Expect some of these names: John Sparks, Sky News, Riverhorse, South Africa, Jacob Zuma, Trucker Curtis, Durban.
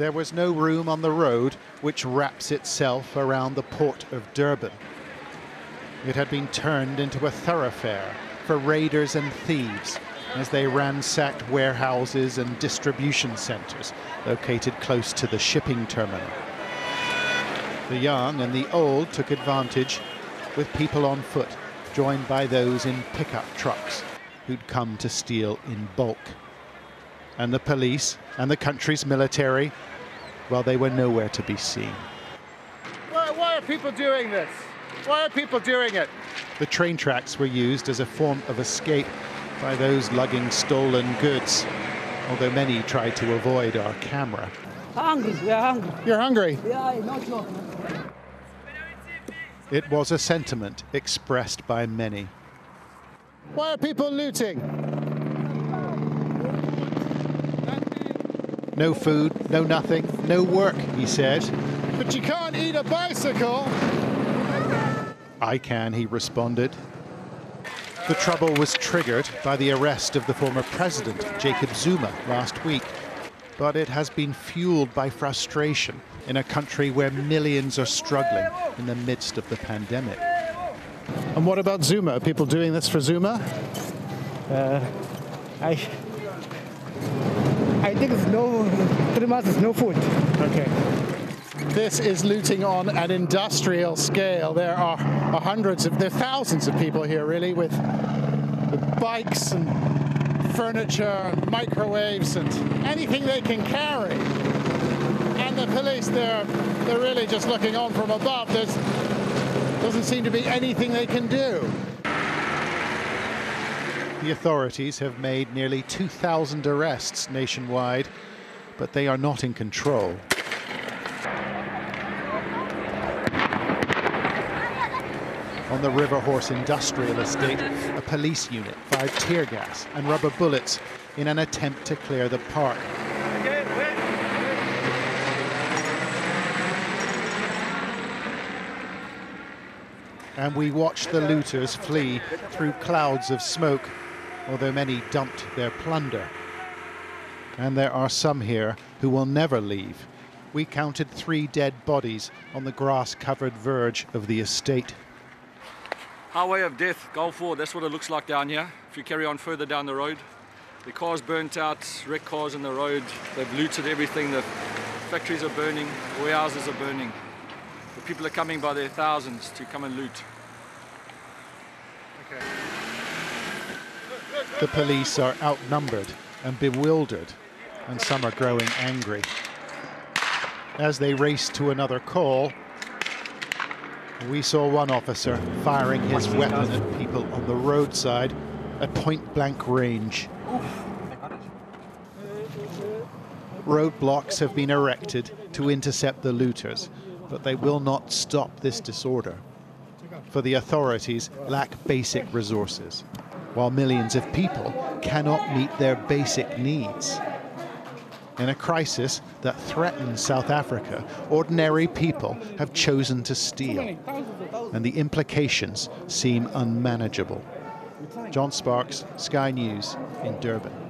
there was no room on the road, which wraps itself around the port of Durban. It had been turned into a thoroughfare for raiders and thieves as they ransacked warehouses and distribution centers located close to the shipping terminal. The young and the old took advantage, with people on foot joined by those in pickup trucks who'd come to steal in bulk. And the police and the country's military, well, they were nowhere to be seen. Why are people doing this? Why are people doing it? The train tracks were used as a form of escape by those lugging stolen goods, although many tried to avoid our camera. Hungry, we're hungry. You're hungry? Yeah, not sure. It was a sentiment expressed by many. Why are people looting? No food, no nothing, no work, he said. But you can't eat a bicycle. I can, he responded. The trouble was triggered by the arrest of the former president, Jacob Zuma, last week. But it has been fueled by frustration in a country where millions are struggling in the midst of the pandemic. And what about Zuma? Are people doing this for Zuma? I think it's no, 3 months is no food. Okay. This is looting on an industrial scale. There are thousands of people here, really, with bikes and furniture and microwaves and anything they can carry. And the police, they're really just looking on from above. There doesn't seem to be anything they can do. The authorities have made nearly 2,000 arrests nationwide, but they are not in control. On the Riverhorse industrial estate, a police unit fired tear gas and rubber bullets in an attempt to clear the park. And we watched the looters flee through clouds of smoke, although many dumped their plunder. And there are some here who will never leave. We counted 3 dead bodies on the grass-covered verge of the estate. Highway of death, Goal 4, that's what it looks like down here. If you carry on further down the road, the cars burnt out, wrecked cars on the road, they've looted everything, the factories are burning, warehouses are burning. The people are coming by their thousands to come and loot. Okay. The police are outnumbered and bewildered, and some are growing angry. As they race to another call, we saw one officer firing his weapon at people on the roadside at point-blank range. Roadblocks have been erected to intercept the looters, but they will not stop this disorder, for the authorities lack basic resources, while millions of people cannot meet their basic needs. In a crisis that threatens South Africa, ordinary people have chosen to steal, and the implications seem unmanageable. John Sparks, Sky News in Durban.